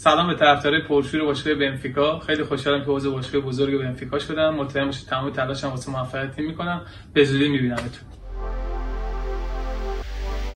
سلام به طرفدارای پرشور باشگاه بنفیکا. خیلی خوشحالم که عضو باشگاه بزرگ بنفیکا شدم. مطمئن باشید تمام تلاشم واسه موفقیت میکنم. به زودی میبینمتون.